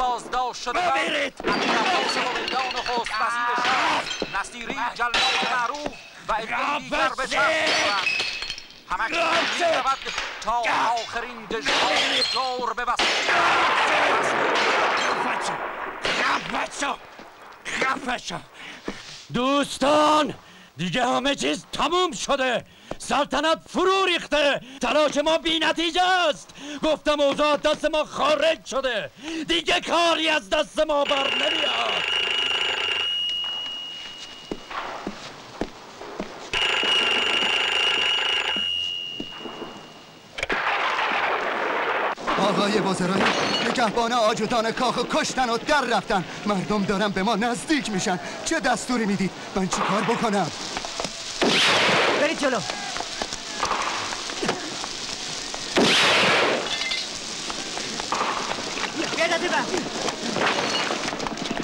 باز داشت شده بند همین نفاس مومندان خست وزیر شهر نصیری جلال معروف و ادنه دیگر به چشم دارند همک می‌رود تا آخرین دژهای زور ببسته خفشو دوستان دیگه همه چیز تموم شده سلطنت فرو ریخته تلاش ما بی نتیجه است گفتم اوضاع دست ما خارج شده دیگه کاری از دست ما بر نمیاد آقای بزرگ نگهبان آجودان کاخو کشتن و در رفتن مردم دارن به ما نزدیک میشن چه دستوری میدید من چی کار بکنم برید جلو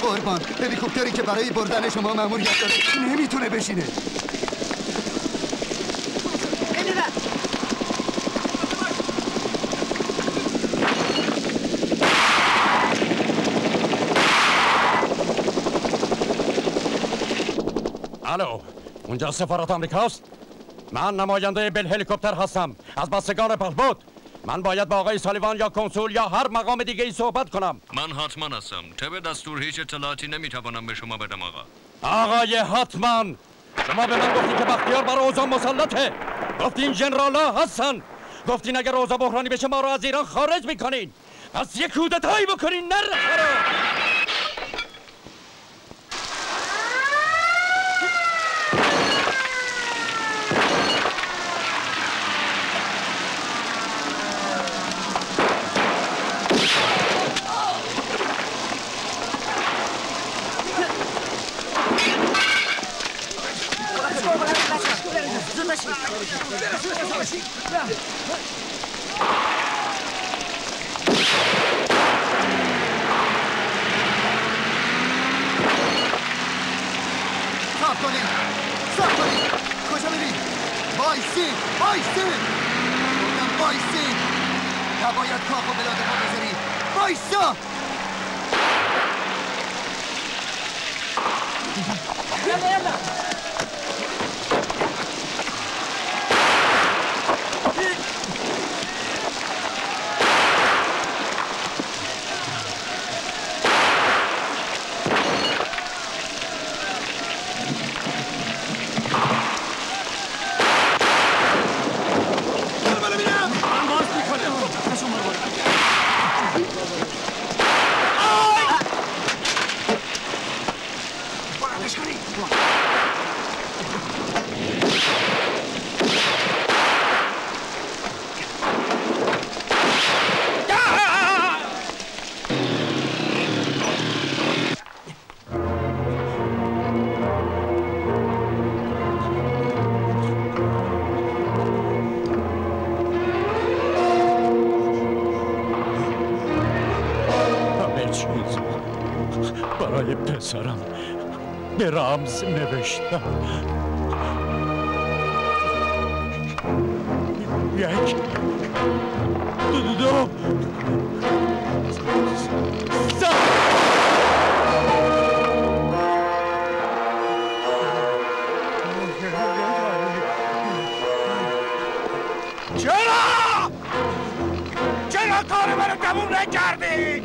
قربان هلیکوپتری که برای بردن شما مأموریت داره نمیتونه بشینه الو اونجا سفارت آمریکاست من نماینده بل هلیکوپتر هستم از بستگان پهلوود من باید با آقای سالیوان یا کنسول یا هر مقام دیگه ای صحبت کنم من هاتمن هستم طبق دستور هیچ اطلاعاتی نمیتوانم به شما بدم آقا آقای هاتمن شما به من گفتی که بختیار بر اوضاع مسلطه گفتین جنرالا هستن گفتین اگر اوضاع بحرانی بشه ما رو از ایران خارج میکنین پس یک کودتایی بکنین نره سرم به رمز نوشتم یک دو چرا کار منو تموم نکردی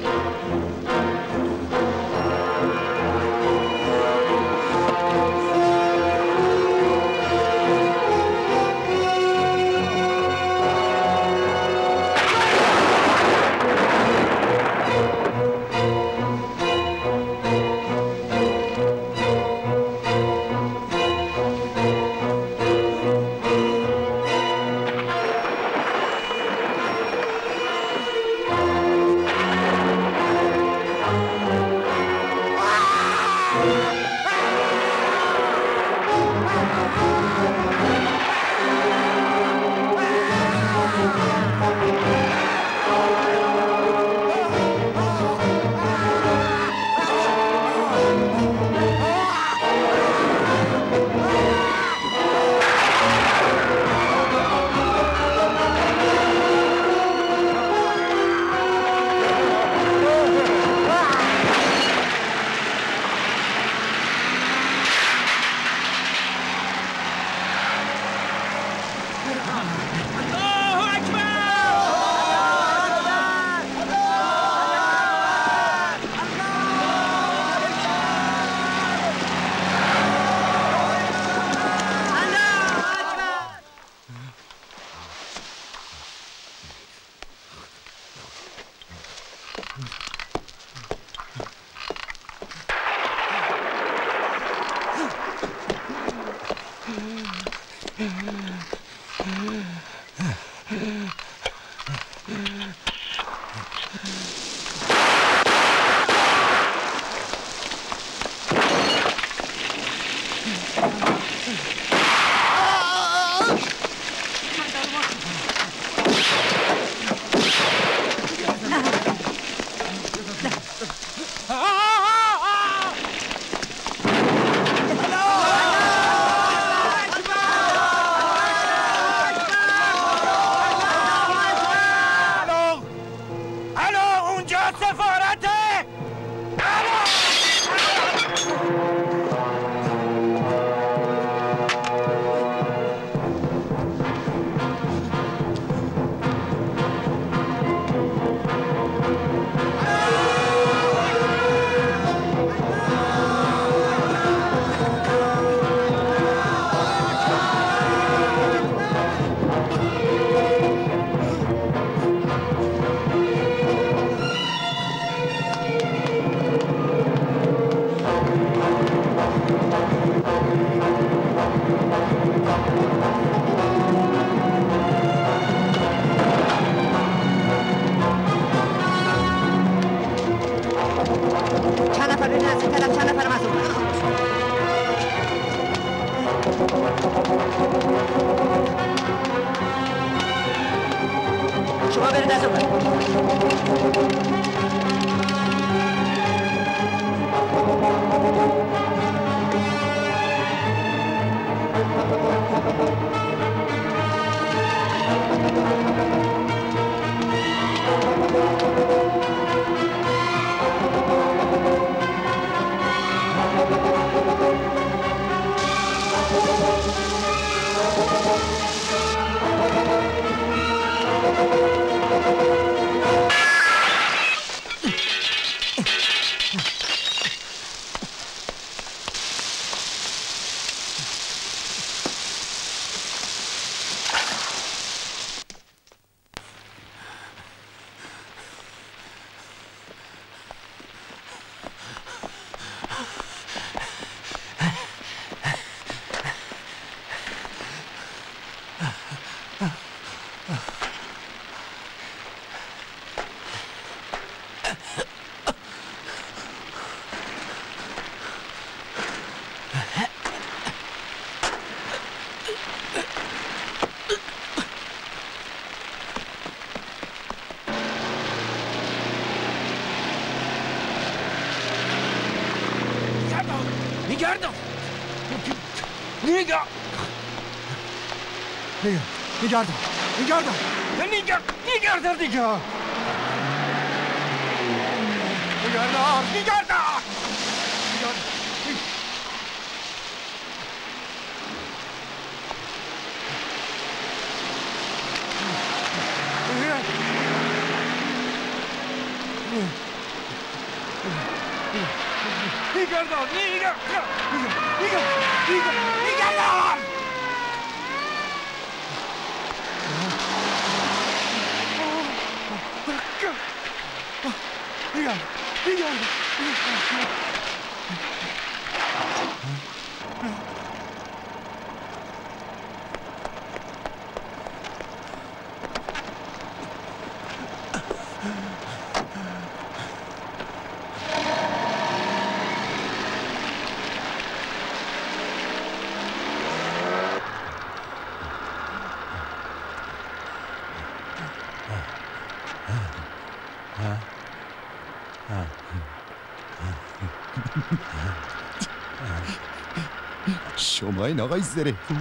شما این آقای زره پوش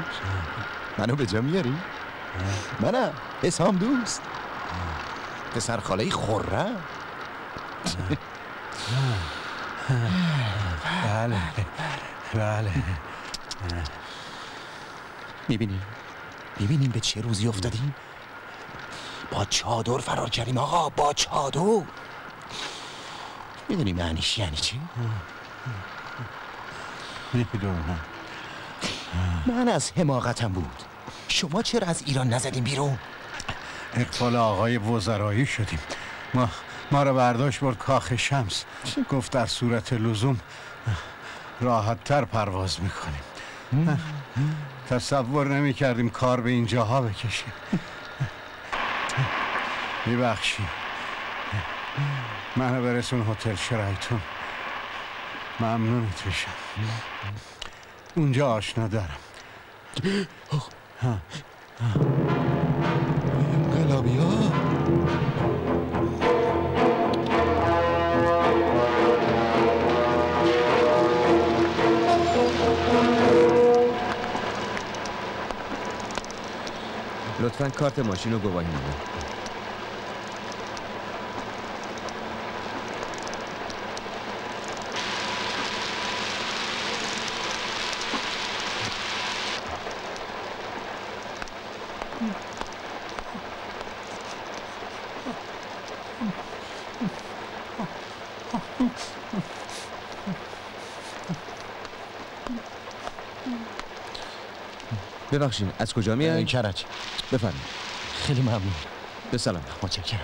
منو به جا میاری؟ منم حسام دوست پسر خاله‌ی خرم بله بله میبینیم به چه روزی افتادیم؟ با چادر فرار کردیم آقا با چادر میدونی معنیش یعنی چی؟ میدونم من از حماقتم بود شما چرا از ایران نزدیم بیرون؟ اقبال آقای وزرایی شدیم ما رو برداشت برد کاخ شمس گفت در صورت لزوم راحت تر پرواز میکنیم تصور نمی کردیم کار به اینجاها بکشیم میبخشیم منو برسون هتل شرایطون ممنونت میشم اونجا آشنا دارم انقلابی ها لطفاً کارت ماشین رو گواهی میده ببخشید از کجا میایید؟ کرج. بفرمایید. خیلی ممنون. به سلام. متشکرم.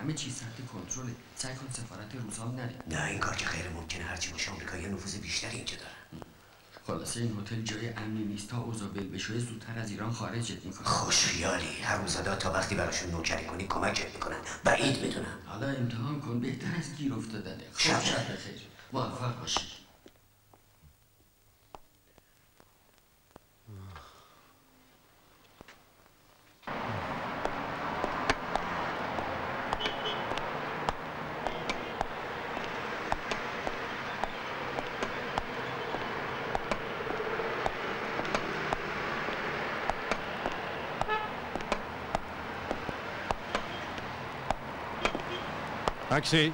همه چیز تحت کنترله. سعی کن سفارت روزام نره. نه این کار که غیر ممکنه، هرچی باشه آمریکایی نفوذ بیشتری اینجا دارن. خلاصه این هتل جای امنی نیست. تا اوضاع بل بشه زودتر از ایران خارجت میکنن. خوشخیالی. حرومزادا تا وقتی براشون نوکری کنی کمکت میکنن. بعید میدونم. حالا امتحان کن، بهتر از گیر افتادنه. شب بخیر. موفق باشی. Taxi.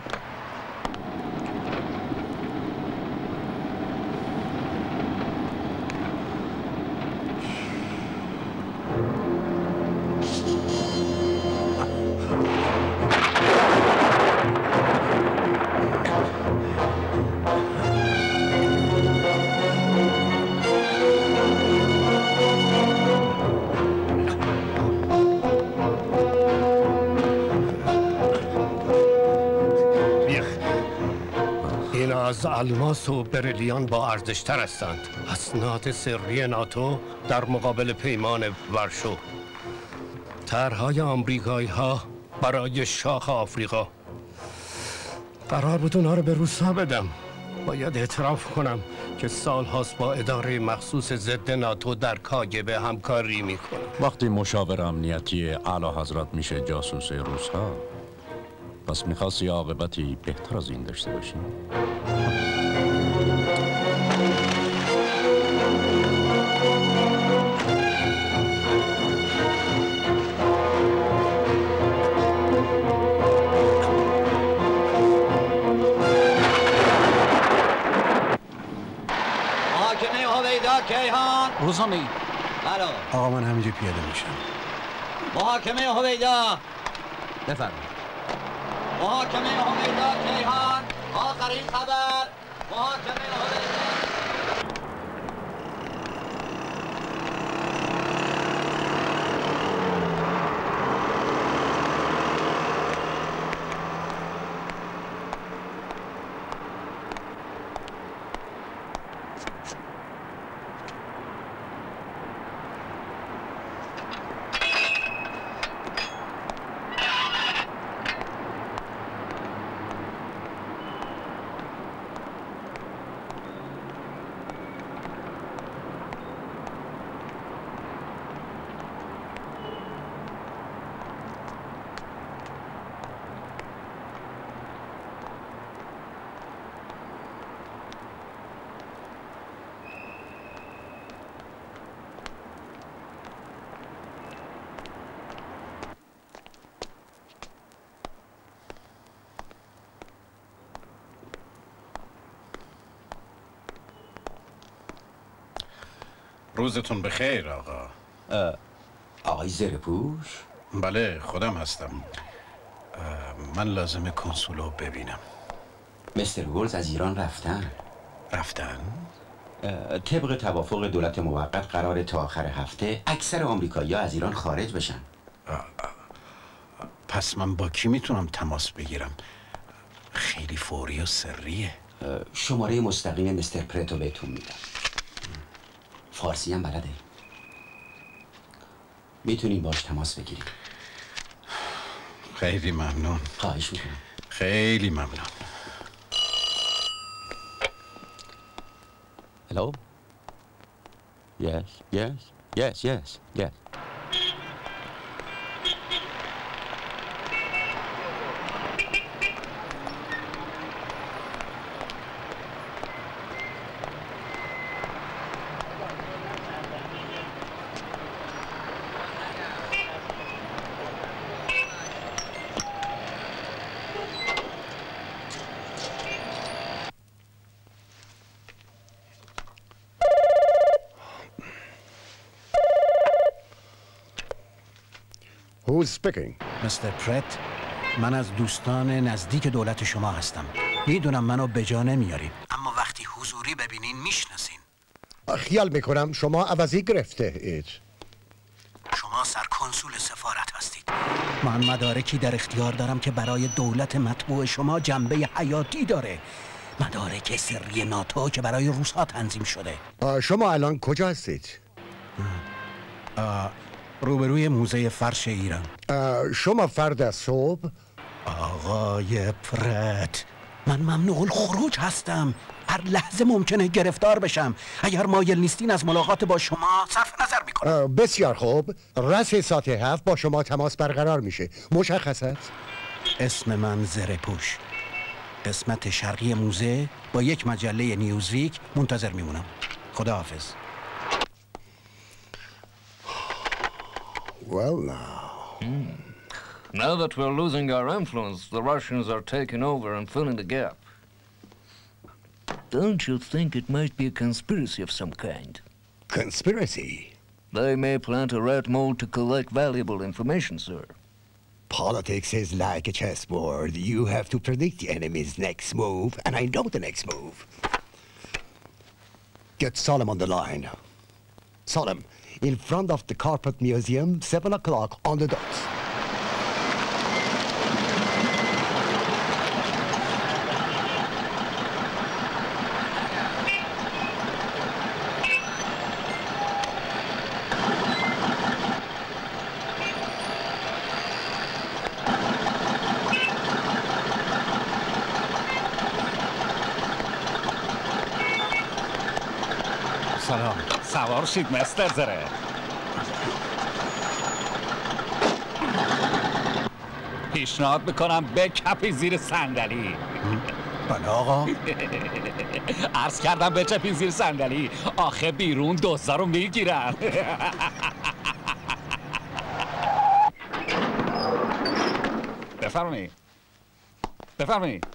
از الماس و بریلیان با ارزشتر هستند. اسناد سری ناتو در مقابل پیمان ورشو. طرح‌های آمریکایی‌ها برای شاخ آفریقا. قرار بود اون‌ها رو به روس‌ها بدم. باید اعتراف کنم که سال‌هاست با اداره مخصوص ضد ناتو در کاگب همکاری می‌کنم. وقتی مشاور امنیتی اعلی حضرت میشه جاسوس روس‌ها، پس می‌خواستی عاقبتی بهتر از این داشته باشیم. روزنامه ای آقا من همینجا پیاده میشم. محاکمه هویدا بفرمایید. محاکمه هویدا کیهان، آخرین خبر. محاکمه هویدا. روزتون بخیر آقا. آقای زرپوش؟ بله خودم هستم. من لازمه کنسولو ببینم. مستر گولز از ایران رفتن. رفتن؟ طبق توافق دولت موقت قراره تا آخر هفته اکثر آمریکایی‌ها از ایران خارج بشن. پس من با کی میتونم تماس بگیرم؟ خیلی فوری و سریه. شماره مستقیم مستر پرتو بهتون میدم. فارسی هم بلده. میتونین باش تماس بگیرید. خیلی ممنون. خواهش میکنم. خیلی ممنون. Hello? Yes. Who's speaking? Mr. Pratt, من از دوستان نزدیک دولت شما هستم. میدونم منو به جا نمیارین، اما وقتی حضوری ببینین میشناسین. خیال میکنم شما عوضی گرفته اید. شما سرکنسول سفارت هستید. من مدارکی در اختیار دارم که برای دولت مطبوع شما جنبه حیاتی داره. مدارک سری ناتو که برای روس‌ها تنظیم شده. شما الان کجا هستید؟ روبروی موزه فرش ایران. شما فرد از صبح؟ آقای پرت، من ممنوع الخروج هستم. هر لحظه ممکنه گرفتار بشم. اگر مایل نیستین از ملاقات با شما صرف نظر میکنم. بسیار خوب. رس ساعت 7 با شما تماس برقرار میشه. مشخص است؟ اسم من زره‌پوش. قسمت شرقی موزه با یک مجله نیوزویک منتظر میمونم. خداحافظ. Well, now. Now that we're losing our influence, the Russians are taking over and filling the gap. Don't you think it might be a conspiracy of some kind? Conspiracy? They may plant a rat mold to collect valuable information, sir. Politics is like a chessboard. You have to predict the enemy's next move, and I know the next move. Get Solomon on the line. Solomon. In front of the Carpet Museum, 7 o'clock on the dot. سلام، سوار شید مستر زره. پیشنهاد میکنم بچپی زیر صندلی. بله آقا. عرض کردم بچپی زیر صندلی. آخه بیرون دزدا رو میگیرن. بفرمایید. بفرمایید.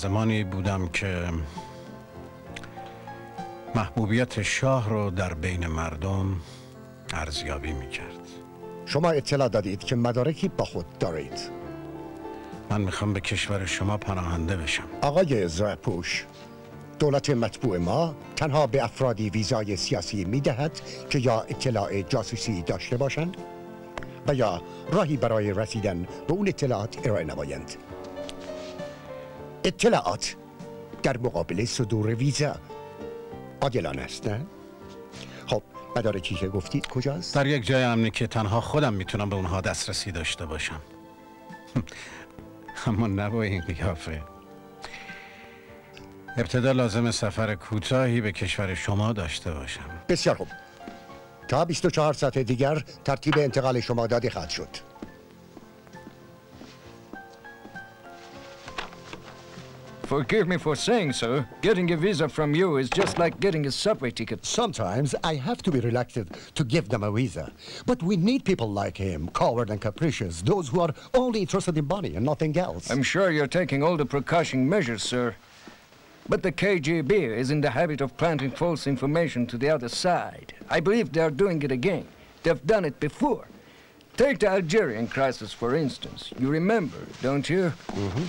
زمانی بودم که محبوبیت شاه رو در بین مردم ارزیابی میکرد. شما اطلاع دادید که مدارکی با خود دارید. من میخوام به کشور شما پناهنده بشم. آقای زرپوش، دولت مطبوع ما تنها به افرادی ویزای سیاسی میدهد که یا اطلاع جاسوسی داشته باشند و یا راهی برای رسیدن به اون اطلاعات ارائه نمایند. اطلاعات در مقابل صدور ویزا عادلانه است، نه؟ خب مدارکی که گفتید کجاست؟ در یک جای امنی که تنها خودم میتونم به اونها دسترسی داشته باشم. اما نه با این قیافه. ابتدا لازم سفر کوتاهی به کشور شما داشته باشم. بسیار خوب. تا 24 ساعت دیگر ترتیب انتقال شما داده خواهد شد. Forgive me for saying so. Getting a visa from you is just like getting a subway ticket. Sometimes I have to be reluctant to give them a visa. But we need people like him, coward and capricious, those who are only interested in money and nothing else. I'm sure you're taking all the precaution measures, sir. But the KGB is in the habit of planting false information to the other side. I believe they are doing it again. They've done it before. Take the Algerian crisis, for instance. You remember, don't you? Mm-hmm.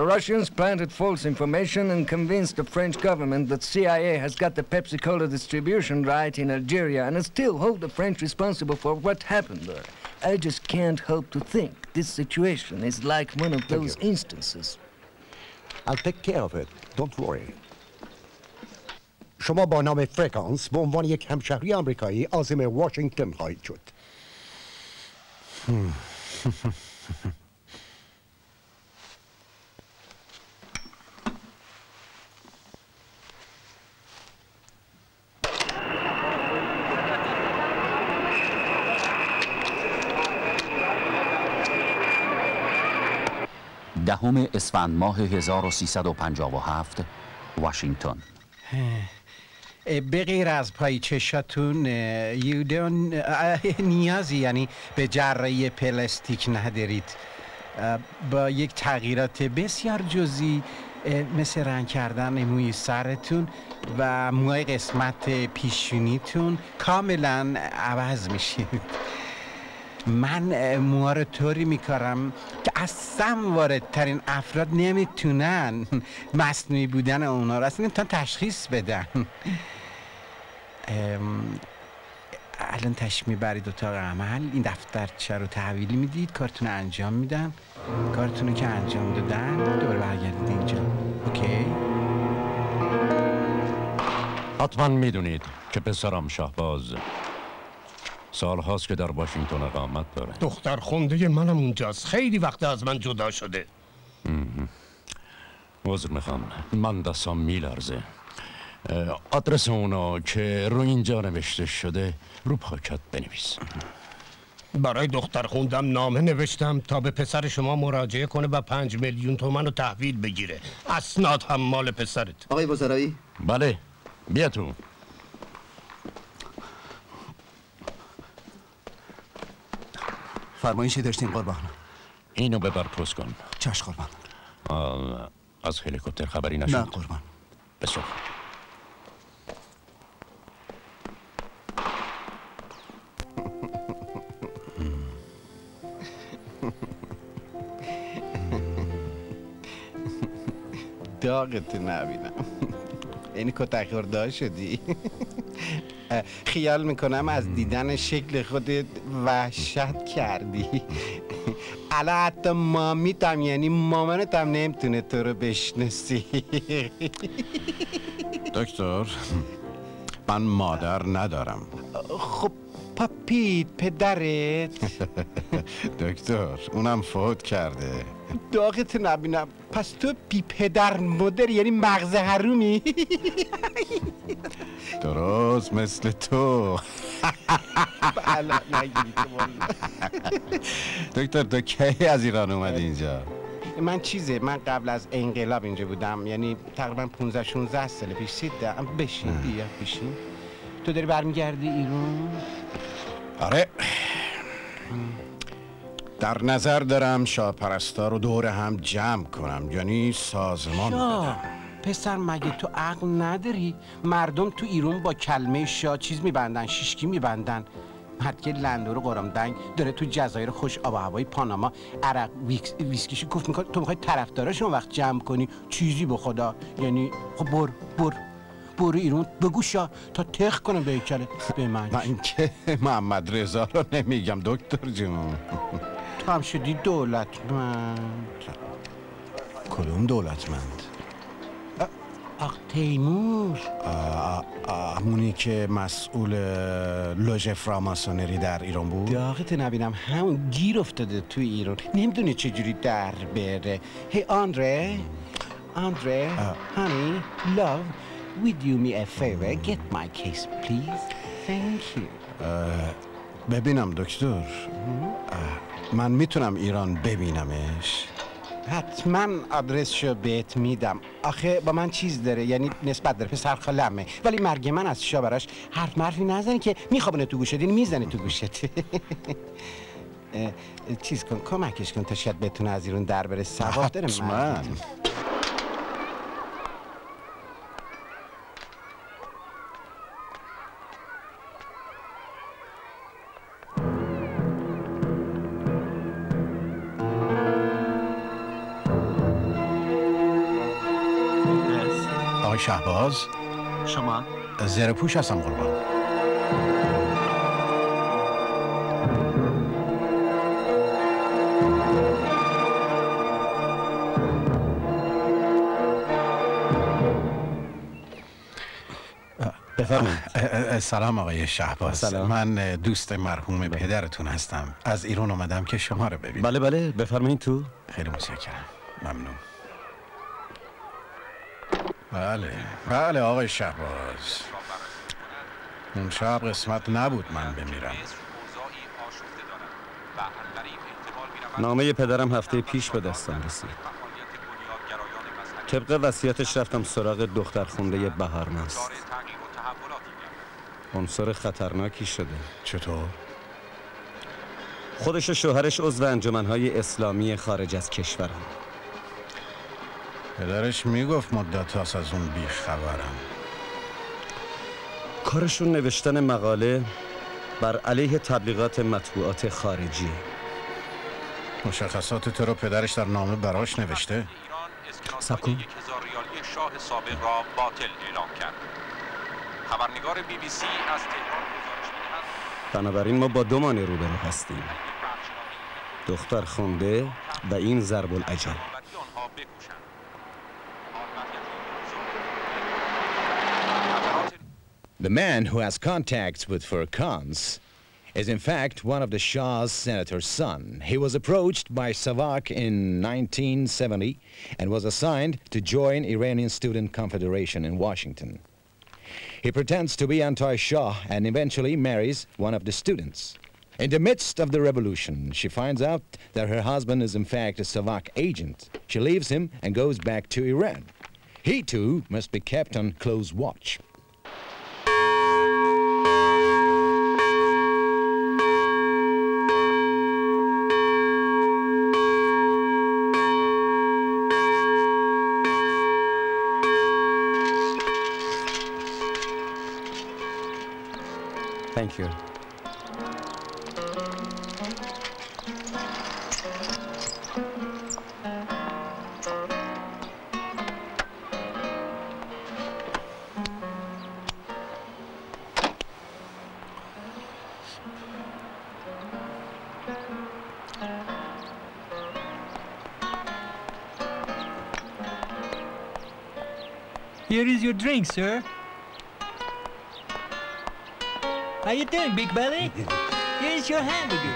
The Russians planted false information and convinced the French government that CIA has got the Pepsi-Cola distribution right in Algeria and still hold the French responsible for what happened there. I just can't help to think this situation is like one of those instances. I'll take care of it. Don't worry. شما با نام فرکانس به عنوان یک همشهری آمریکایی عازم واشنگتن خواهید شد. دهم اسفند ماه 1357 واشنگتن. به غیر از پای چشاتون یودون نیازی یعنی به جراحی پلاستیک ندارید. با یک تغییرات بسیار جزئی مثل رنگ کردن موی سرتون و موهای قسمت پیشونیتون کاملا عوض میشید. من موها رو طوری میکارم که اصلا واردترین افراد نمیتونن مصنوعی بودن اونا رو اصلا نمیتونن تشخیص بدن. الان تشریف میبرید اتاق عمل، این دفترچه رو تحویل میدید، کارتون انجام میدن، کارتون رو که انجام دادن دوباره برگردید اینجا. اوکی؟ حتما میدونید که پسرم شهباز سال هاست که در واشنگتن اقامت داره. دختر خونده منم اونجاست. خیلی وقت از من جدا شده. عذر میخوام. من دستم میلرزه. آدرس اونا که رو اینجا نوشته شده رو پاکت بنویس. برای دختر خوندم نامه نوشتم تا به پسر شما مراجعه کنه و 5 میلیون تومان رو تحویل بگیره. اسناد هم مال پسرت. آقای وزرایی؟ بله. بیا تو. فرمایشی داشتین قربان؟ اینو ببر پوست کن. چش قربان؟ از هلیکوپتر خبری نشد؟ نه قربان. بسیار داغت نبینم. این کتک خورده شدی. خیال میکنم از دیدن شکل خودت وحشت کردی. الان حتی مامیتم یعنی مامانتم نمیتونه تو رو بشناسی. دکتر من مادر ندارم. خب پاپیت پدرت؟ دکتر اونم فوت کرده. داغت نبینم. پس تو بی پدر مادر یعنی مغز حرومی؟ درست مثل تو. دکتر تو کی از ایران اومدی اینجا؟ من چیزه من قبل از انقلاب اینجا بودم، یعنی تقریبا 15-16 سال پیش. سیدم بشین بیا بشین. تو داری برمیگردی ایران؟ آره. در نظر دارم شاپرستا رو دور هم جمع کنم، یعنی سازمان بدم. پسر مگه تو عقل نداری؟ مردم تو ایران با کلمه شاه چیز میبندن، شیشکی میبندن. مردی لندور قرمدنگ داره تو جزایر خوش آب و هوای پاناما عرق ویسکیشو گفت میکنه تو میخوای طرفداراش اون وقت جمع کنی چیزی به خدا یعنی خب برو ایرون بگو شاه تا تخ کنم به ایکله به من که محمدرضا رو نمیگم دکتر جون تو هم شدی دولتمند کدوم دولتمند آخ تیمور همونی که مسئول لوژ فراماسونری در ایران بود داغت نبینم همون گیر افتاده تو ایران نمیدونه چجوری در بره هی آندره هانی لوف Would you do me a favor? Get my case, please. Thank you. ببینم دکتر. من میتونم ایران ببینمش. حتما آدرسشو بهت میدم. آخه با من چیز داره یعنی نسبت داره پسر خالمه. ولی مرگ من از شا براش حرفی نزنی که میخوابونه تو گوشت این میزنه تو گوشت. چیز کن کمکش کن تا شاید بتونه از ایران در بره ثواب داره من. شهباز شما زرپوش هستم قربان بفرمایید سلام آقای شهباز سلام. من دوست مرحوم پدرتون هستم از ایران اومدم که شما رو ببینم بله بفرمایید تو خیلی متشکرم ممنون بله آقای شهباز اون شب قسمت نبود من بمیرم نامه پدرم هفته پیش به دستم رسید طبق وصیتش رفتم سراغ دخترخونده بهارمست عنصر خطرناکی شده چطور؟ خودش و شوهرش عضو انجمنهای اسلامی خارج از کشورم پدرش میگفت مدت هاست از اون بیخبرم کارشون نوشتن مقاله بر علیه تبلیغات مطبوعات خارجی مشخصات تو رو پدرش در نامه براش نوشته سبکن 1000 ریالی شاه سابق را باطل اعلام کرد خبرنگار بی بی سی از تهران گزارش می‌دهد بنابراین ما با دو مانع روبرو هستیم دختر خونده و این ضرب العجل The man who has contacts with Furqan's is in fact one of the Shah's senator's son. He was approached by SAVAK in 1970 and was assigned to join Iranian Student Confederation in Washington. He pretends to be anti-Shah and eventually marries one of the students. In the midst of the revolution, she finds out that her husband is in fact a SAVAK agent. She leaves him and goes back to Iran. He too must be kept on close watch. Thank you. Here is your drink, sir. How you doing, big belly? Here's your hamburger.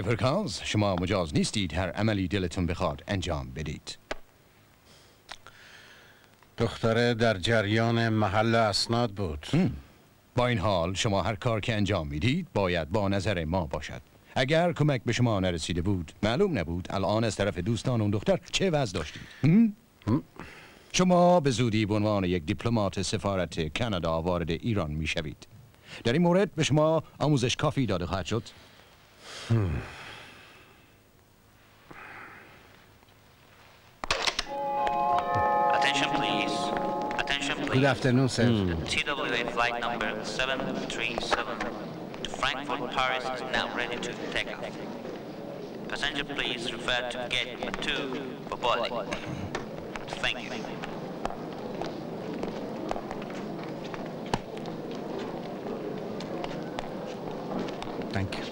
آقای پرکاز، شما مجاز نیستید هر عملی دلتون بخواد انجام بدید. دختره در جریان محل اسناد بود. با این حال شما هر کار که انجام میدید باید با نظر ما باشد. اگر کمک به شما نرسیده بود معلوم نبود الان از طرف دوستان اون دختر چه وضع داشتید. شما به زودی به عنوان یک دیپلمات سفارت کانادا وارد ایران میشوید. در این مورد به شما آموزش کافی داده خواهد شد. Good afternoon, sir. TWA flight number 737 to Frankfurt, Paris is now ready to take off. Passenger, please refer to gate 2 for boarding. Thank you. Thank you.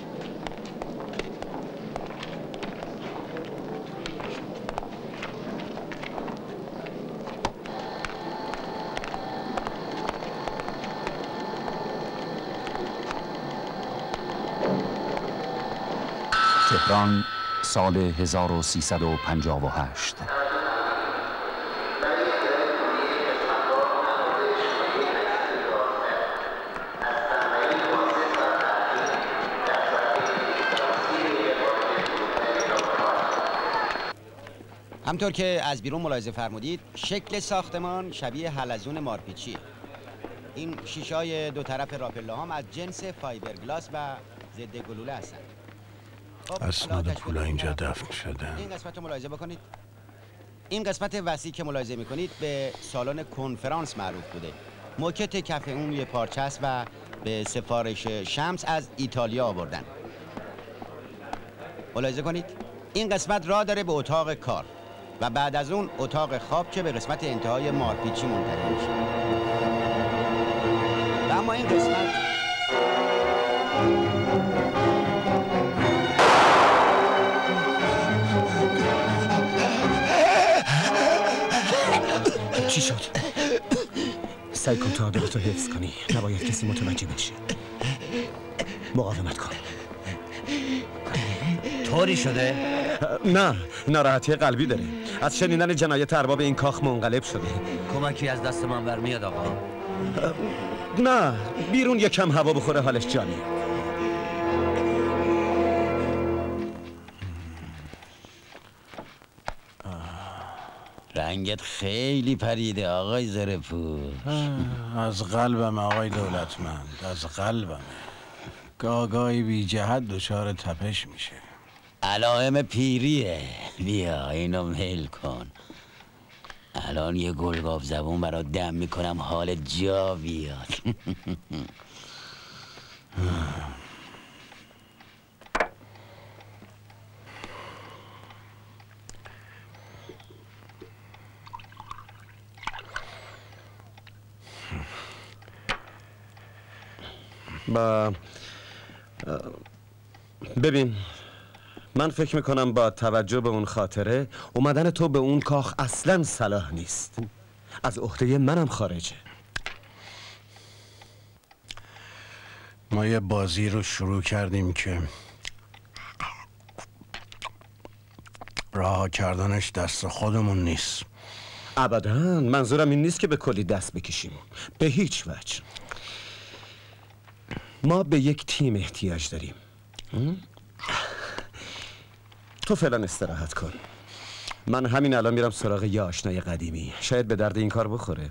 تهران سال 1358. همطور که از بیرون ملاحظه فرمودید شکل ساختمان شبیه حلزون مارپیچی. این شیشه‌های دو طرف راپلا هم از جنس فایبرگلاس و ضد گلوله هستند. اسناد پولا اینجا دفن شده. این قسمت رو ملاحظه بکنید. این قسمت وسیعی که ملاحظه میکنید به سالن کنفرانس معروف بوده. موکت کف اون یه پارچه است و به سفارش شمس از ایتالیا آوردن. ملاحظه کنید. این قسمت راه داره به اتاق کار و بعد از اون اتاق خواب که به قسمت انتهای مارپیچی منتهی میشه. و اما این قسمت چی شد؟ سعی کن تا عادلت رو حفظ کنی، نباید کسی متوجه بشه. مقاومت کن. طوری شده؟ نه، ناراحتی قلبی داره. از شنیدن جنایت ارباب این کاخ منقلب شده. کمکی از دست من برمیاد آقا؟ نه، بیرون یکم هوا بخوره حالش جانی. رنگت خیلی پریده آقای زره‌پوش. از قلبم آقای دولتمند، از قلبم. گاگای بی جهت دچار تپش میشه. علائم پیریه. بیا اینو میل کن. الان یه گلگاف زبون برات دم میکنم حال جا بیاد. با ببین من فکر میکنم با توجه به اون خاطره اومدن تو به اون کاخ اصلا صلاح نیست. از عهده منم خارجه. ما یه بازی رو شروع کردیم که رها کردنش دست خودمون نیست. ابدا منظورم این نیست که به کلی دست بکشیم، به هیچ وجه. ما به یک تیم احتیاج داریم. تو فعلا استراحت کن. من همین الان میرم سراغ یه آشنای قدیمی. شاید به درد این کار بخوره.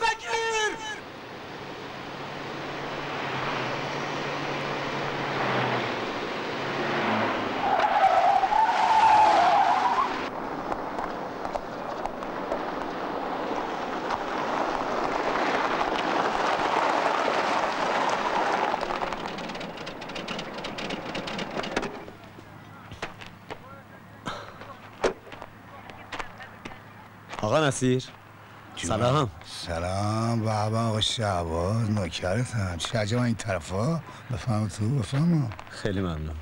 بگیر. آقا نصیر سلام. سلام به به آقا شعباز نوکرتم. چه عجب این طرفا. بفهم تو بفهم. خیلی ممنون.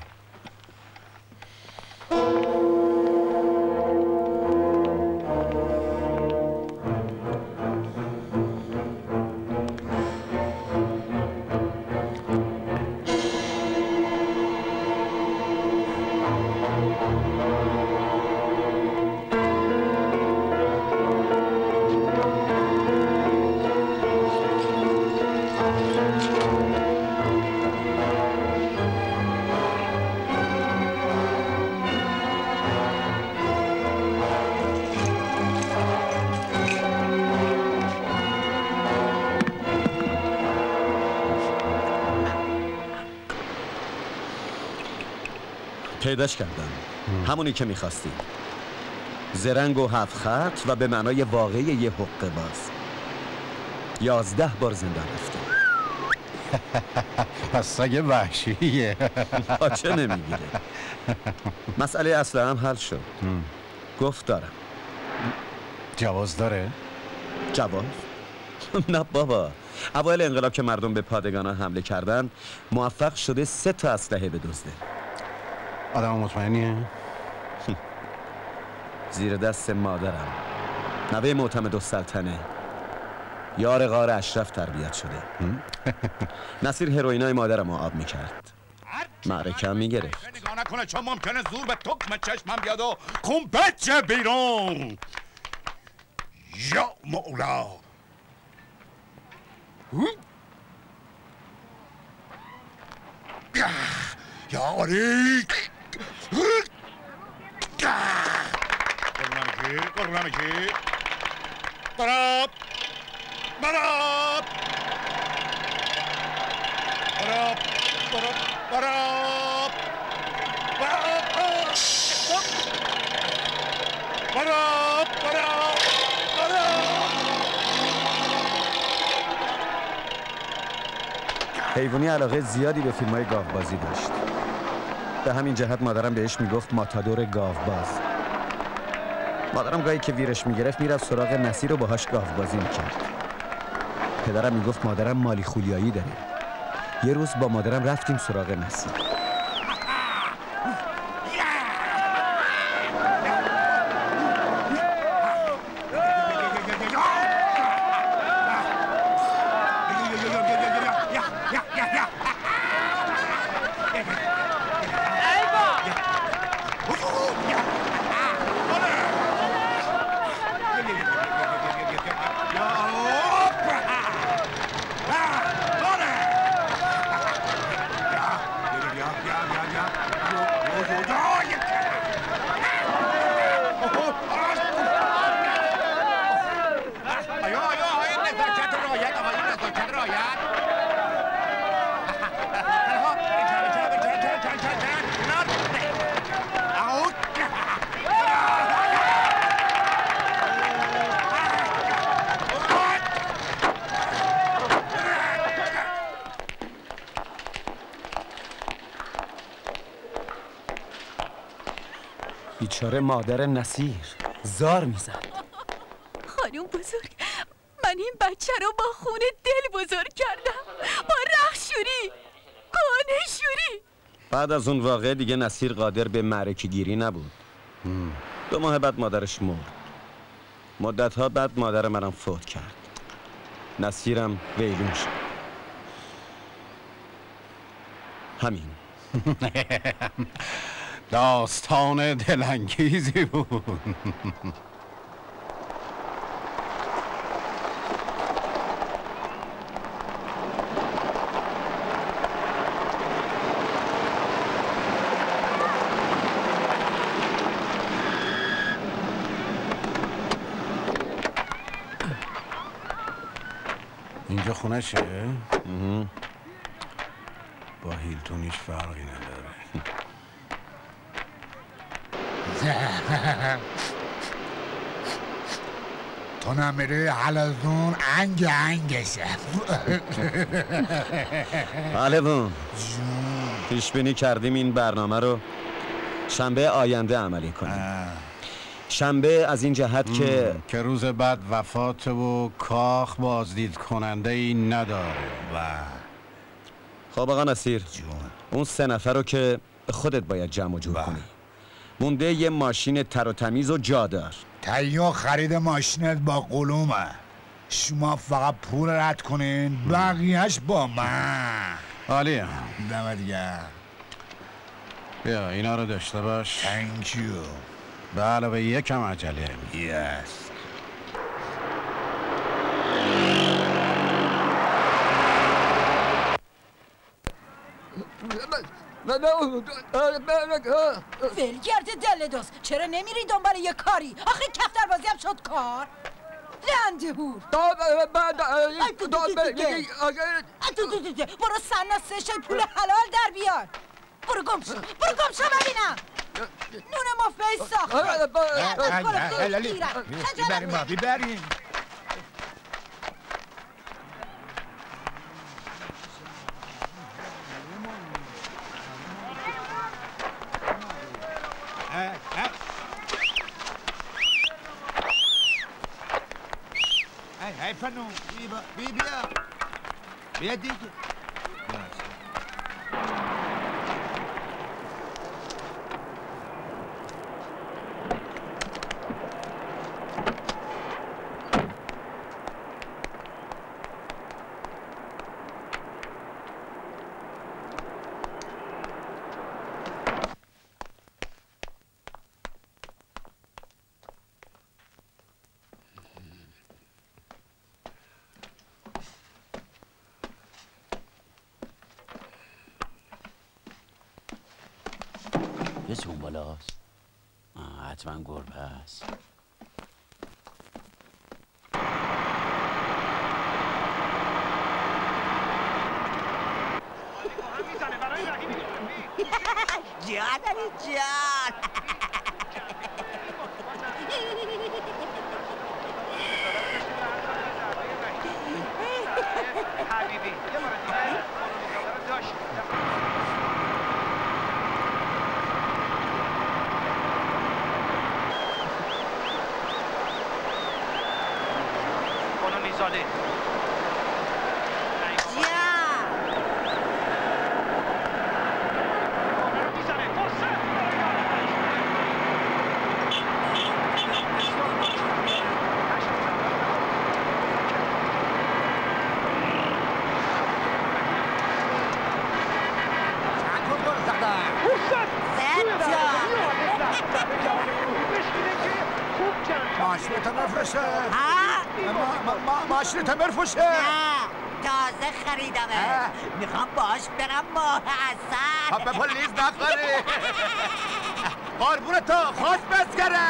پیداش کردم. همونی که میخواستی. زرنگ و هفت خط و به معنای واقعی یه حقه باز. 11 بار زندان رفته. پس سگ وحشیه. چه نمیگیره. مسئله اصلا هم حل شد. گفت دارم. جواز داره؟ جواز؟ نه بابا. اول انقلاب که مردم به پادگانا حمله کردن موفق شده 3 تا اسلحه بدزده. آدم مطمئنیه؟ زیر دست مادرم نوه معتمد السلطنه یار غار اشرف تربیت شده. نصیر هروئینای مادرم آب میکرد معرکم میگرفت. نگاه نکنه چون ممکنه زور به تکم چشمم بیاد و خون بچه بیرون. یا مولا یا آری قربونم کی حیوانی علاقه زیادی به فیلم‌های گاوبازی داشت. به همین جهت مادرم بهش میگفت ماتادور گاوباز. مادرم گاهی که ویرش میگرفت میرفت سراغ نصیر و باهاش گاوبازی میکرد. پدرم میگفت مادرم مالی خولیایی داره. یه روز با مادرم رفتیم سراغ نصیر. بیچاره مادر نصیر زار میزد. خانم بزرگ من این بچه رو با خون دل بزرگ کردم. با رخشوری گانه‌شوری. بعد از اون واقعه دیگه نصیر قادر به معرکه گیری نبود. 2 ماه بعد مادرش مرد. مدت‌ها بعد مادر منم فوت کرد. نصیرم ویلون شد. همین. داستان دلانگیزی بود. اینجا خونه شه؟ با هیلتون هیچ فرقی نداره. تو نمیری حلزون انگشه. حلبون پیش بینی کردیم این برنامه رو شنبه آینده عملی کنیم. شنبه از این جهت که روز بعد وفات و کاخ بازدید کننده ای نداره و خب آقا نصیر اون سه نفر رو که خودت باید جمع و جور کنی. مونده یه ماشین تر و تمیز و جا دار. تیا خرید ماشینت با قلومه. شما فقط پول رد کنین بقیهش با من. عالیه. دمت گرم. بیا اینا رو داشته باش. Thank you. به علاوه یکم عجله. Yes. ولگرد دلدوز چرا نمیری دنبال یه کاری؟ آخه کفتربازی هم شد کار لنده بود برو سنسه شد پول حلال در بیار برو گمشو ببینم نون مفعی ساخت بیبریم ای فنون بیا دیگه کسی اون بالاست؟ حتما گربه هست جا داری جان حبیبی ماشین تمر فشه نه تازه خریدمه میخوام باش برم ماه اصل به پلیز نخوره قربون تو خوش بس کره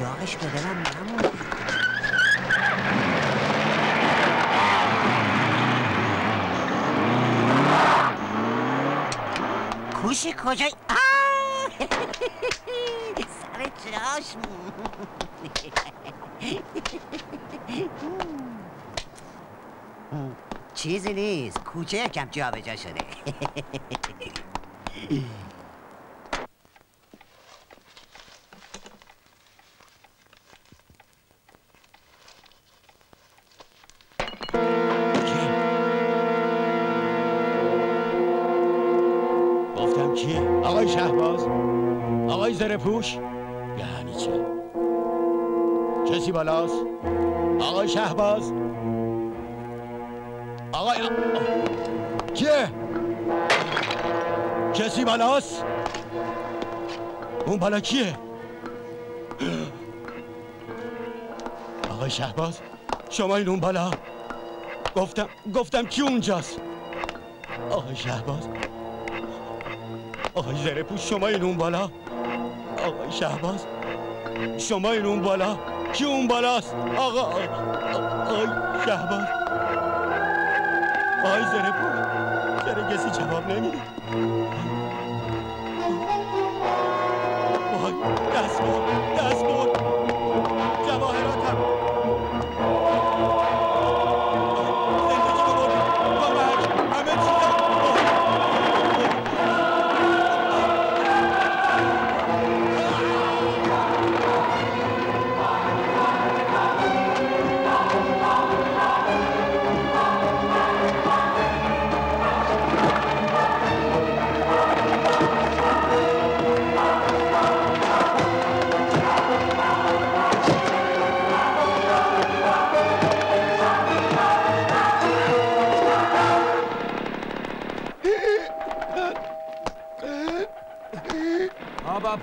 Doris Kodela Maramu. گوشی کجای؟ سر چراش چیزی نیست، کوچه یکم جا به جا شده. پوش یعنی چه؟ کسی بالاست؟ آقای شهباز؟ آقای چه؟ کسی بالاست؟ اون بالا کیه؟ آقای شهباز شما این اون بالا؟ گفتم کی اونجاست؟ آقای شهباز آقای زره پوش شما این اون بالا؟ آقای شهباز شما این اون بالا؟ کی اون بالاست؟ آقای شهباز آقای زره پوش چرا کسی جواب نمیده؟ آقای دست برد جواهراتم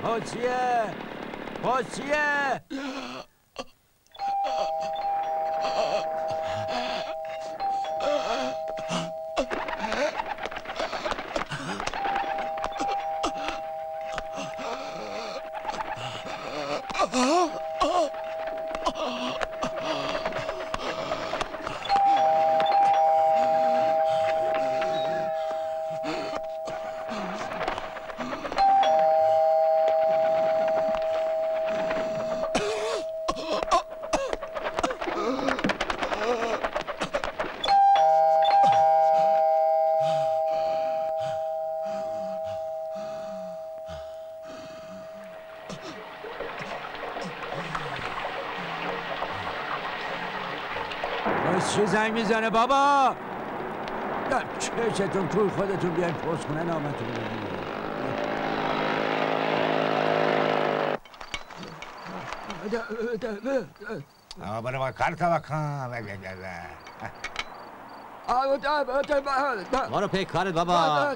پا چیه؟ زنگ میزنه بابا چشتون تو خودتون بیان پست کنه نامتون بگیرید آبرو با کارتا بکن ما رو پی کارت بابا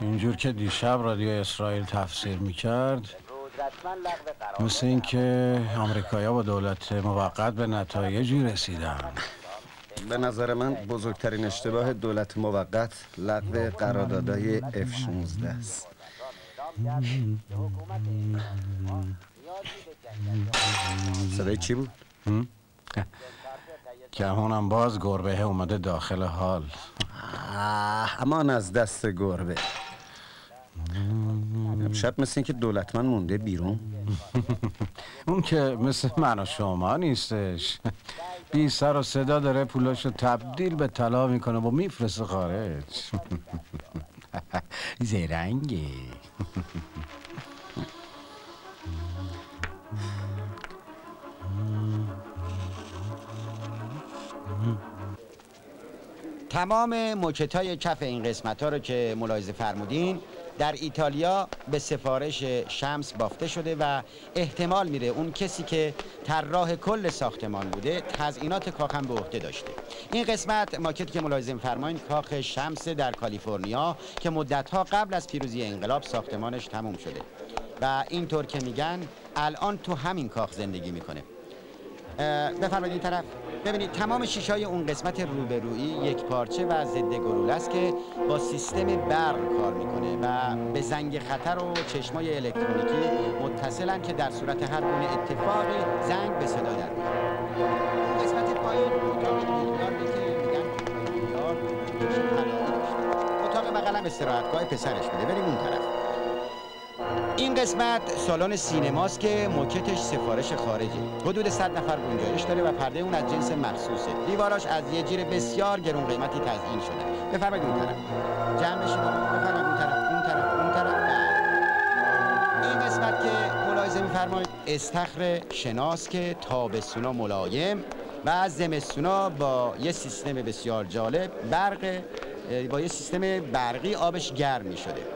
اینجور که دیشب رادیو اسرائیل تفسیر میکرد مثل این که آمریکایی‌ها با دولت موقت به نتایجی رسیدن به نظر من بزرگترین اشتباه دولت موقت لغو قراردادهای F-16 است صدای چی بود؟ جهانم باز گربه اومده داخل حال امان از دست گربه شب مثل این که دولتمند مونده بیرون اون که مثل من و شما نیستش بی سر و صدا داره پولاشو تبدیل به طلا میکنه و میفرسته خارج زرنگی تمام موکتای کف این قسمت ها رو که ملاحظه فرمودین در ایتالیا به سفارش شمس بافته شده و احتمال میره اون کسی که طراح کل ساختمان بوده تزیینات کاخم به عهده داشته. این قسمت ماکتی که ملاحظه فرمایین کاخ شمس در کالیفرنیا که مدت‌ها قبل از پیروزی انقلاب ساختمانش تموم شده و اینطور که میگن الان تو همین کاخ زندگی میکنه. بفرمایید این طرف ببینید تمام شیشه‌های اون قسمت روبرویی یک پارچه و ضد گلوله است که با سیستم برق کار میکنه و به زنگ خطر و چشمای الکترونیکی متصلن که در صورت هر گونه اتفاقی زنگ به صدا در میاد. قسمت پایین اتاق بیدار که میگن بیدار میشه تنها داشته. اتاق بغلم استراحتگاه پسرش بوده. بریم اون طرف. این قسمت سالن سینماست که موکتش سفارش خارجی. حدود 100 نفر گنجایش داره و پرده اون از جنس مخصوصه. دیواراش از یه جیر بسیار گرون قیمتی تزیین شده. بفرمایید اون طرف. جمع بشید. بفرمایید اون طرف. این قسمت که ملاحظه می‌فرمایید استخر شناس که تابستونا ملایم و زمستونا با یه سیستم بسیار جالب با یه سیستم برقی آبش گرم می‌شده.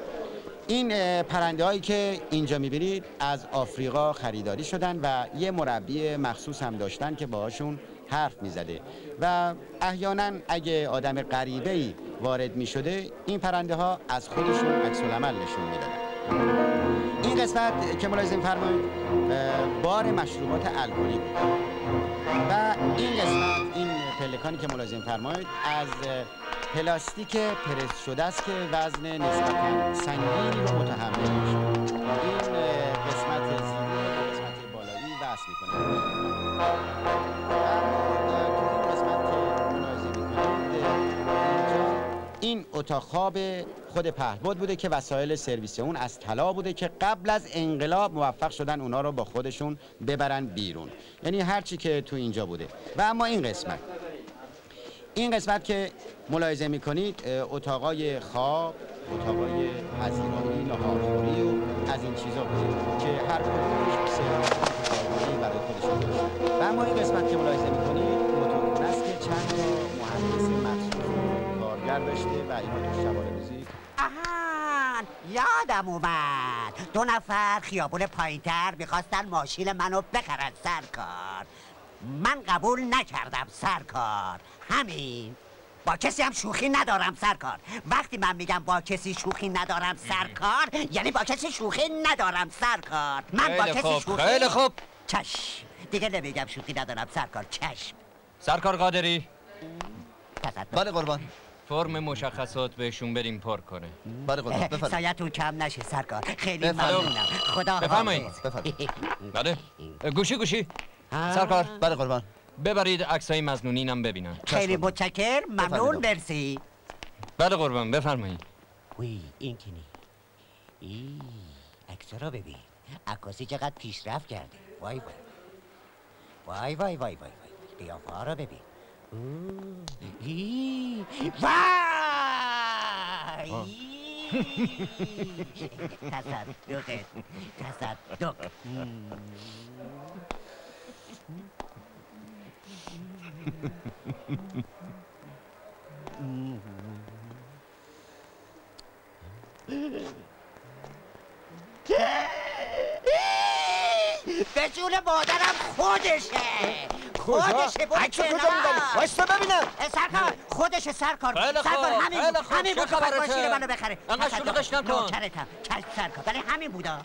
این پرنده هایی که اینجا میبینید از آفریقا خریداری شدن و یه مربی مخصوص هم داشتن که باهاشون حرف میزده و احیانا اگه آدم غریبه‌ای وارد میشده این پرنده ها از خودشون عکس العمل نشون میدادن. این قسمت که ملاحظه می‌فرمایید بار مشروبات الکلی و این قسمت این پلکانی که ملاحظه می‌فرمایید از پلاستیک پرس شده است که وزن نسبتاً سنگینی رو متحمل میشه. این قسمت زیرین به قسمت بالایی وصل میکنه. اما تو قسمت که ملاحظه میکنید این اتاق خواب خود پهباد بوده که وسایل سرویس اون از طلا بوده که قبل از انقلاب موفق شدن اونا رو با خودشون ببرن بیرون. یعنی هرچی که تو اینجا بوده. و اما این قسمت. که ملاحظه میکنید اتاقای خواب، اتاقای پذیرایی، ناهارخوری و از این چیزا بوده که هر کدومش سرویسی برای خودشون داشت. و اما این قسمت که ملاحظه میکنید اتاقونه است که چند تا مهندس مخصوص کارگر داشته و اینا تو شبانه روزی. یادم اومد دو نفر خیابون پایینتر میخواستن ماشین منو بخرن سرکار. من قبول نکردم سرکار. همین. با کسی هم شوخی ندارم سرکار. وقتی من میگم با کسی شوخی ندارم سرکار یعنی با کسی شوخی ندارم سرکار. من با کسی شوخی. خیلی خوب. چشم. دیگه نمیگم شوخی ندارم سرکار. چشم. سرکار قادری. بله قربان. فرم مشخصات بهشون بریم پر کنه. بله قربان. بفرمایید. سایتون کم نشه سرکار. خیلی ممنونم. خدا حافظ. بفرمایید. بله. گوشی. سرکار بله قربان. ببرید عکسای مظنونینم ببینم. خیلی متشکرم. ممنون مرسی. بله قربان بفرمایید. وی این کی نی؟ ای عکس را ببین. عکاسی چقدر پیشرفت کرده. وای وای. وای وای وای وای. قیافه را ببین. ای وای. تصدق. به جون مادرم خودشه برو کنار. بایستا ببینم سرکار خودشه سرکار. همین بود خبر ماشین منو بخره. انقدر شلوغش نکن. نوکرتم سرکار. ولی همین بودا.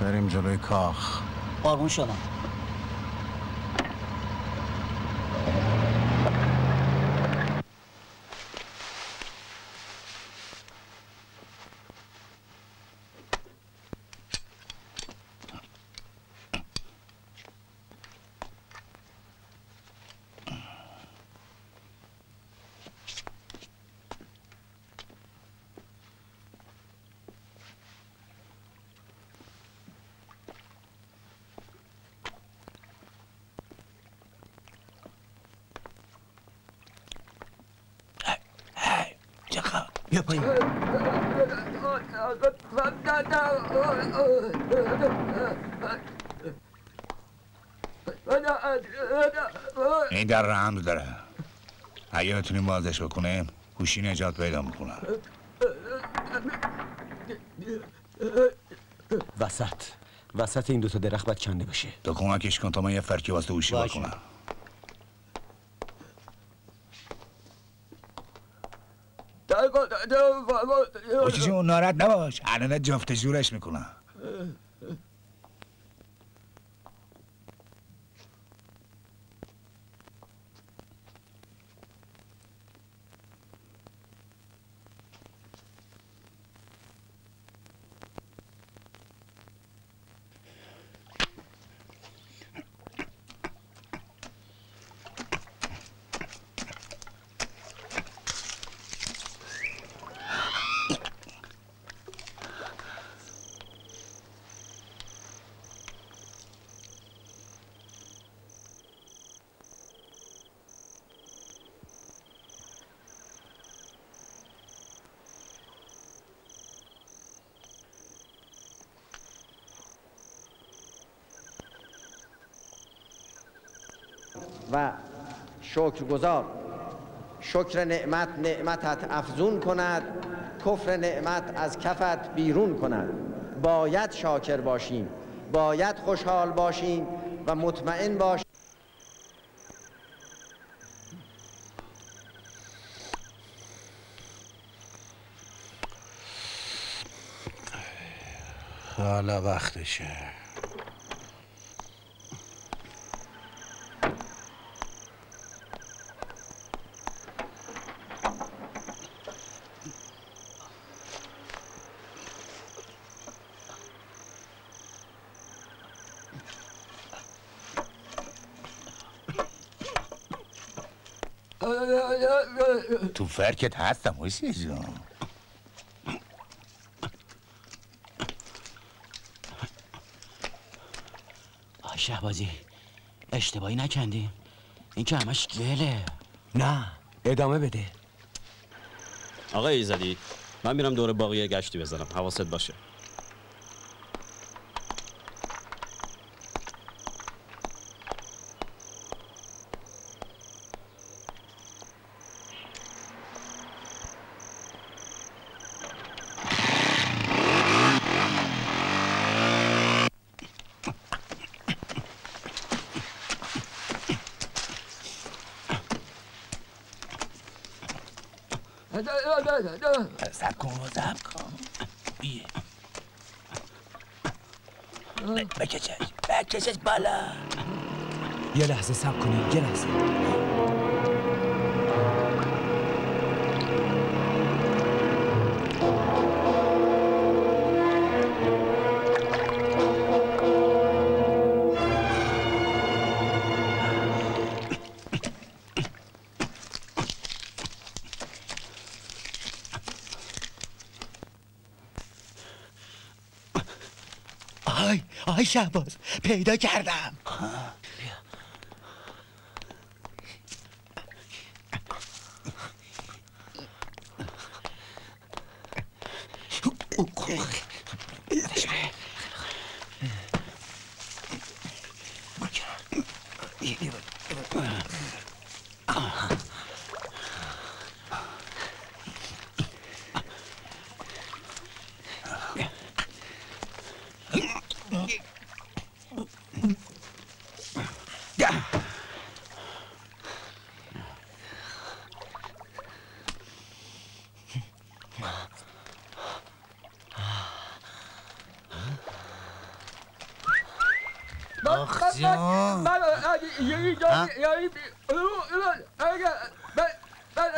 بریم جلوی کاخ. قربون شدم. Yapayım. این در رحم داره. اگه بتونیم بازش بکنیم، هوشی نجات پیدا میکنه. وسط این دوتا درخت باید کنده بشه. تو کمکش کن تا من یه فرقی واسه هوشی بکنم. چیزی اون نارد نباش، الان جفت جورش میکنم. و شکرگزار شکر نعمت نعمتت افزون کند، کفر نعمت از کفت بیرون کند. باید شاکر باشیم، باید خوشحال باشیم و مطمئن باشیم. حالا وقتشه. تو فرکت هستم حسین جان. آه شهبازی، اشتباهی نکندیم. این که همش گله. نه، ادامه بده. آقای ایزدی، من میرم دور باقیه گشتی بزنم. حواست باشه. سب کن و سب کن. بیه بکشش بالا. یه لحظه سب کنی، یه لحظه. شهباز پیدا کردم.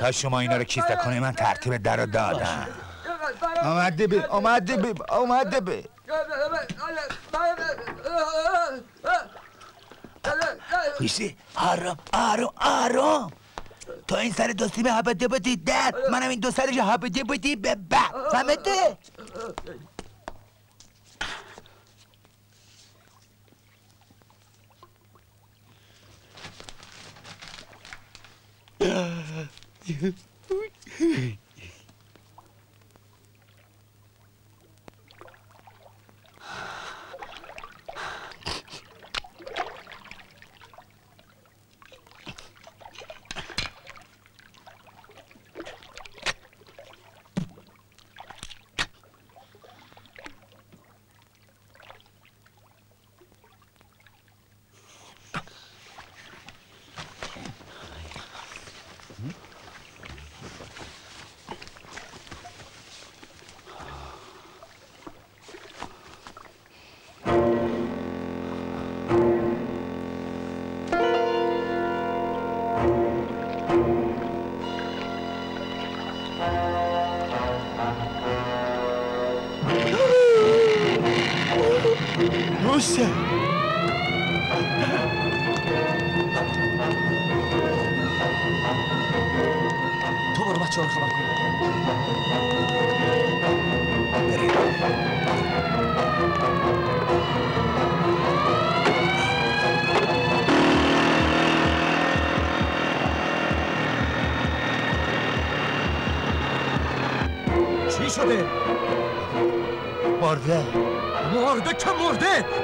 تا شما اینا رو کیسته کنه من ترتیب در رو دادم. آمده بی خوشی آروم تو این سر دوستی به هبده بودی در منم این دو سرش هبده بودی به بق فهمده؟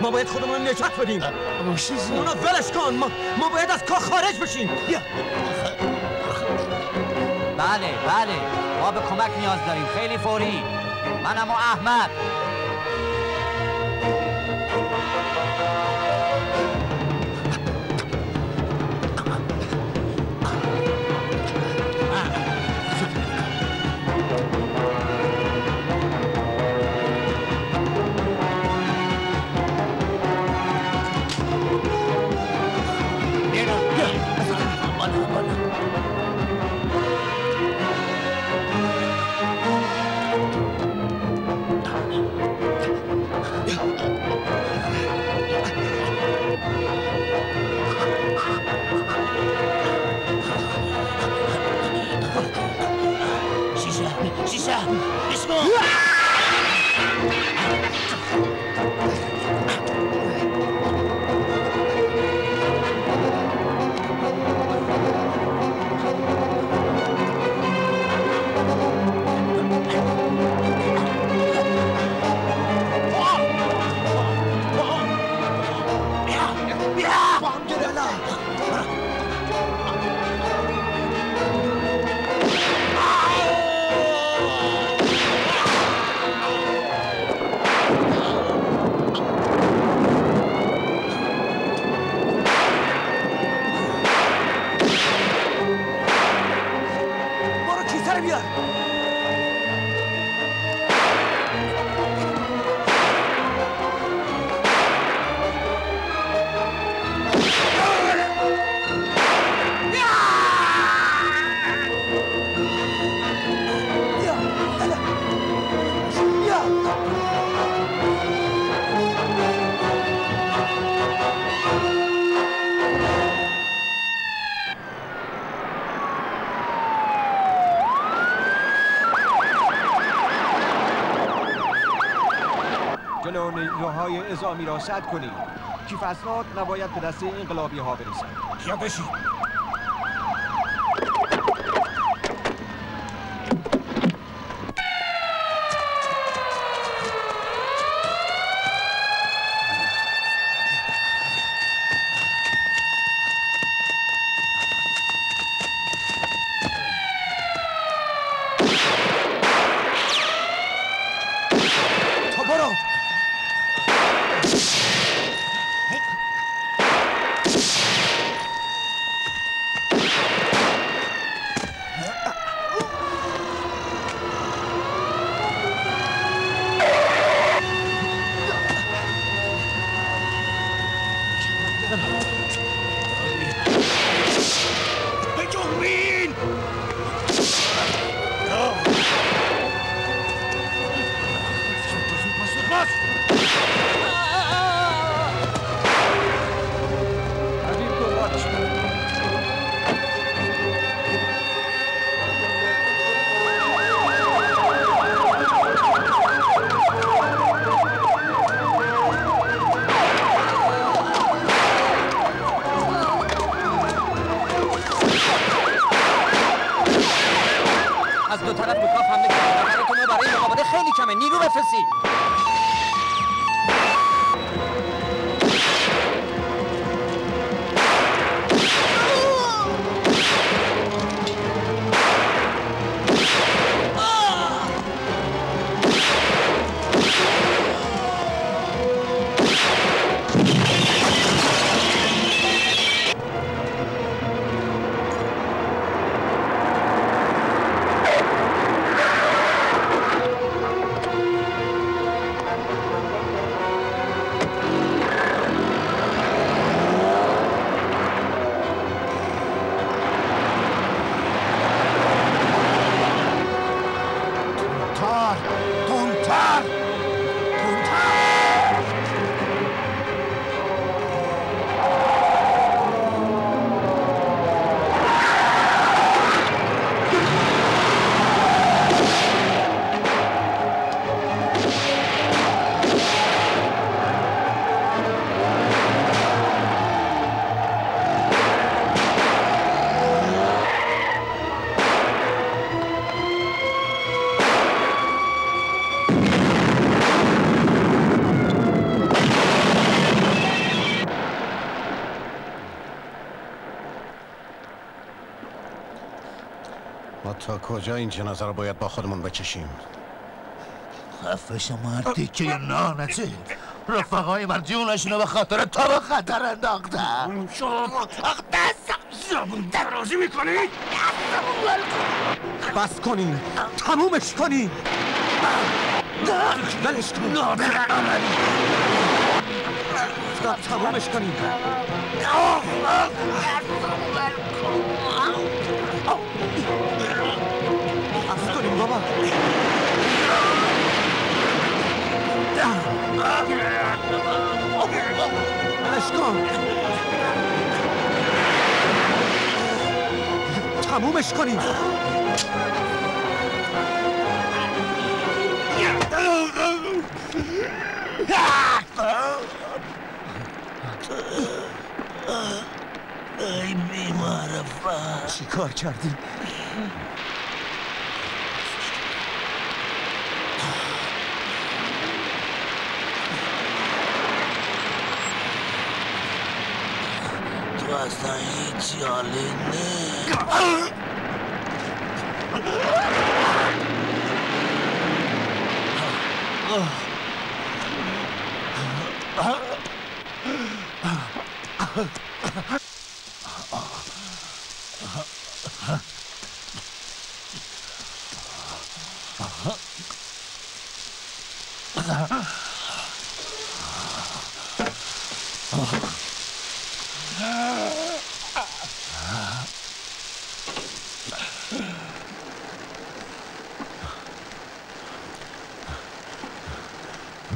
ما باید خودمون رو نجات بدیم. اونا ولش کن. ما باید از کار خارج بشیم. بله. ما به کمک نیاز داریم. خیلی فوری. منم و احمد. اعزامی را سد کنید. کیف اسناد نباید به دست انقلابی ها برسد. یا بشید. خیلی کمه، نیرو بفرستی. تا کجا این جنازه رو باید با خودمون بکشیم؟ خفه شما تیکه نانته، رفقای من جونشونو به خاطر تا به خطر انداختن. شما دستمون درازی میکنی؟ دستمون بس کنین، تمومش کنین. بلش کنین، تمومش کنین. بابا اشکان تمومش کنیم. ای بیمار افراد چی کار کردیم؟ اصلا هیچی حالی نه.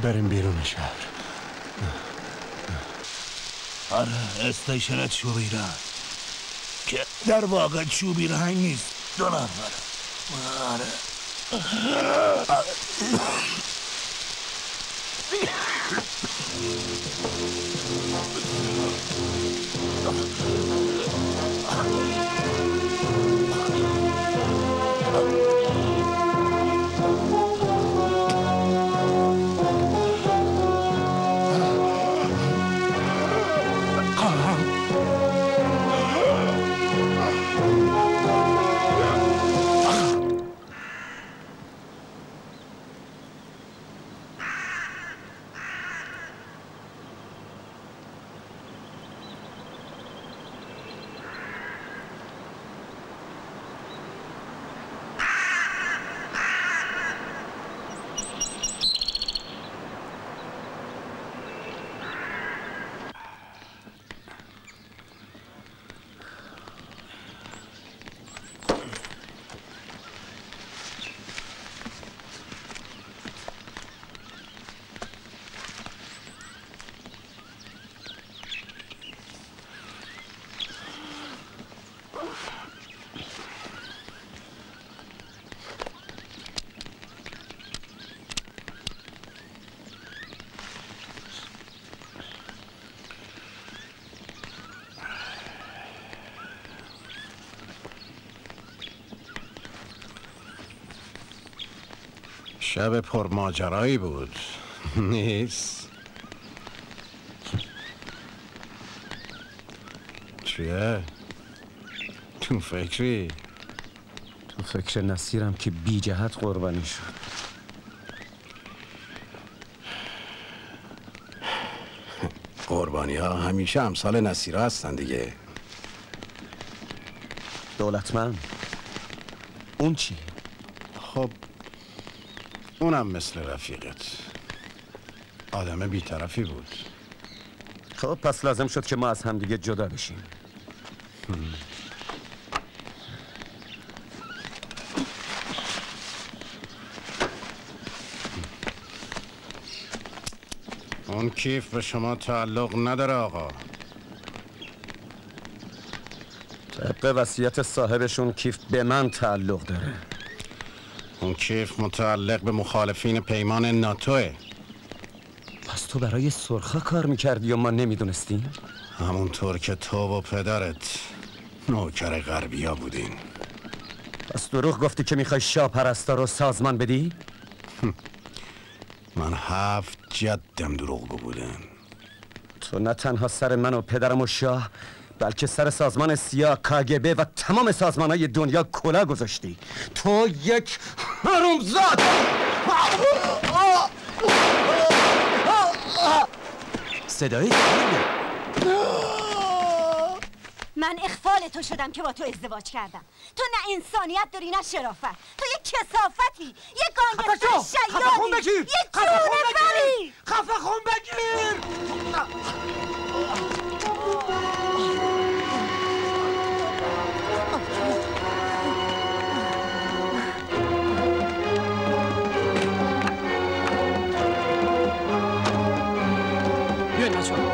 بریم بیرون شهر. آره استیشن چوبی رنگ که در واقع چوبی رنگ نیست، دو نفر. آره شب پرماجرایی بود. نیست؟ چیه؟ تو فکری؟ تو فکر نصیرم که بی جهت قربانی شد. قربانی ها همیشه امثال نصیرها هستن دیگه. دولتمند اون چی؟ خب اونم مثل رفیقت آدم بی‌طرفی بود. خب پس لازم شد که ما از همدیگه جدا بشیم. اون کیف به شما تعلق نداره آقا. طبق وصیت صاحبشون کیف به من تعلق داره. اون کیف متعلق به مخالفین پیمان ناتوه. پس تو برای سرخا کار میکردی و ما نمیدونستیم؟ همونطور که تو و پدرت نوکر غربیا بودین. پس دروغ گفتی که میخوای شاه پرستا رو سازمان بدی؟ من 7 جدم دروغ بودن. تو نه تنها سر من و پدرم و شاه بلکه سر سازمان سیا، KGB و تمام سازمان‌های دنیا کلا گذاشتی. تو یک حرومزاد! صدایی من اخفال تو شدم که با تو ازدواج کردم. تو نه انسانیت داری نه شرافت. تو یک کثافتی، یک گانگستر شیادی، یک جونوری. خفه خون بگیر. یه نشون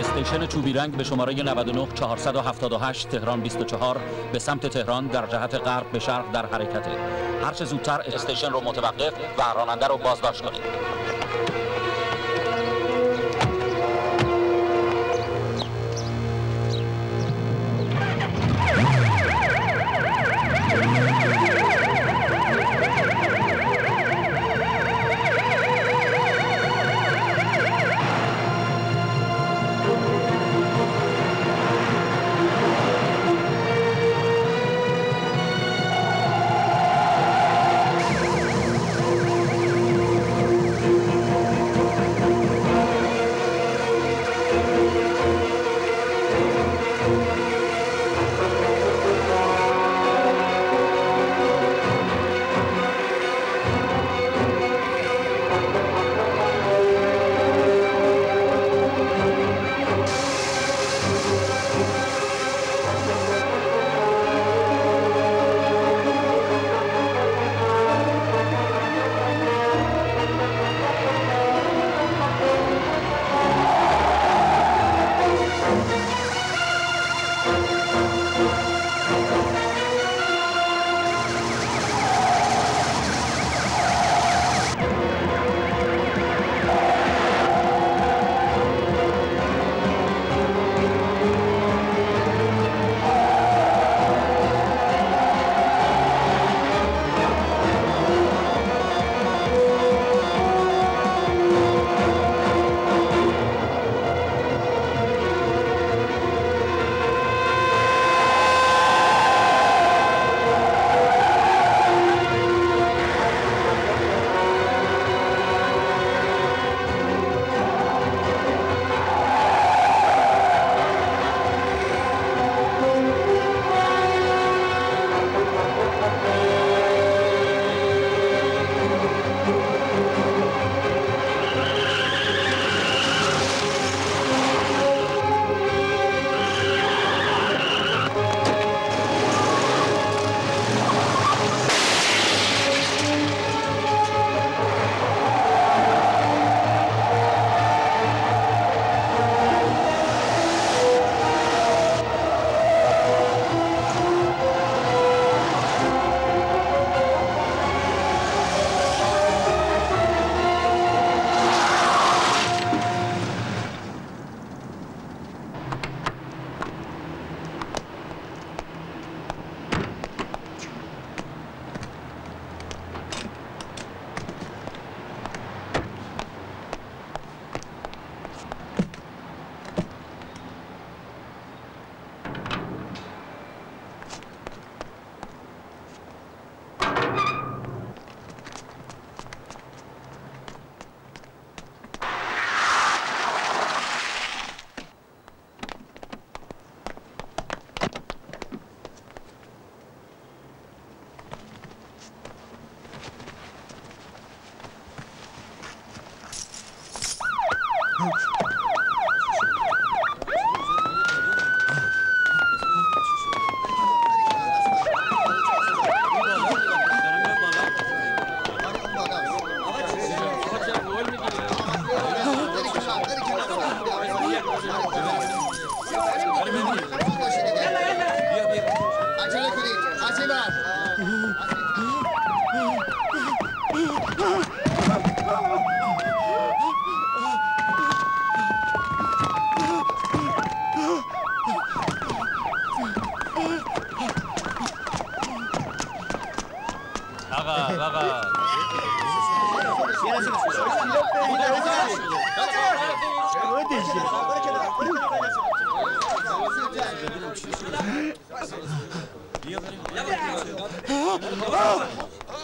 استیشن چوبی رنگ به شماره 99 478 تهران 24 به سمت تهران در جهت غرب به شرق در حرکت. هر چه زودتر استیشن رو متوقف و راننده رو بازداشت کنید.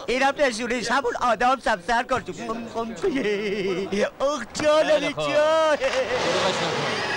اینم نشونش همون آدم سبسر کار تو. اوه جانم جان.